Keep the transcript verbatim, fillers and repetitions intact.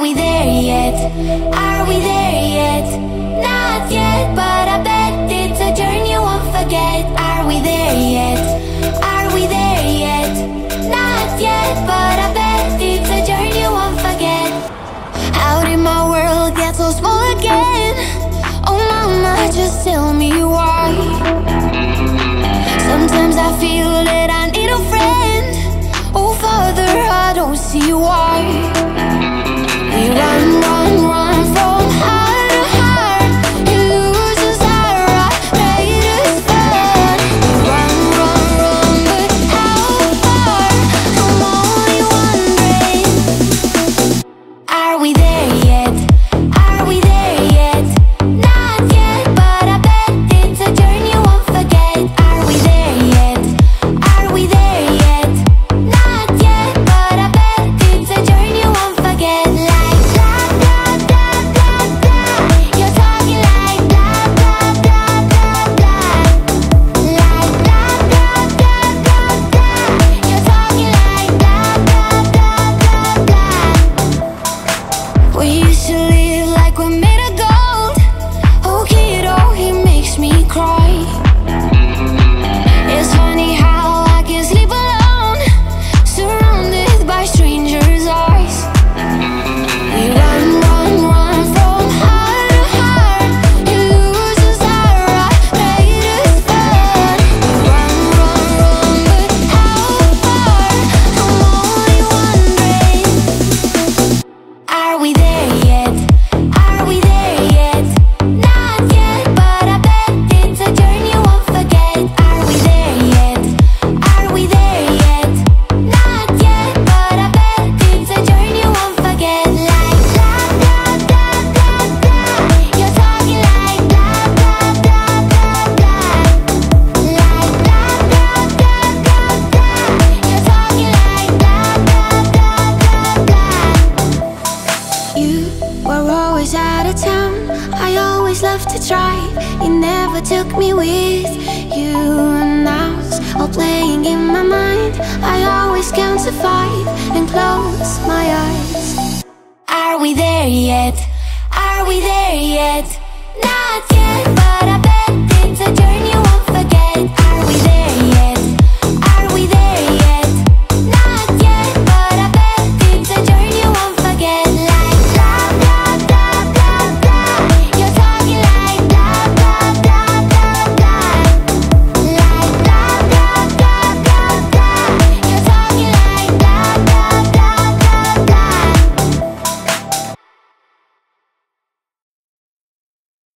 Are we there yet? Are we there yet? Not yet, but I bet it's a journey you won't forget. Are we there yet? Are we there yet? Not yet, but I bet it's a journey you won't forget. How did my world get so small again? Oh mama, just tell me why. Sometimes I feel that I need a friend. Oh father, I don't see why. We run, run, run from heart to heart. It loses our brightest fun. We run, run, run, but how far? I'm only wondering. Are we there yet? Are we there yet? Not yet, but I bet it's a journey you won't forget. Are we there yet? Are we there yet? Not yet, but I bet it's a journey you won't forget. Playing in my mind, I always count to five and close my eyes.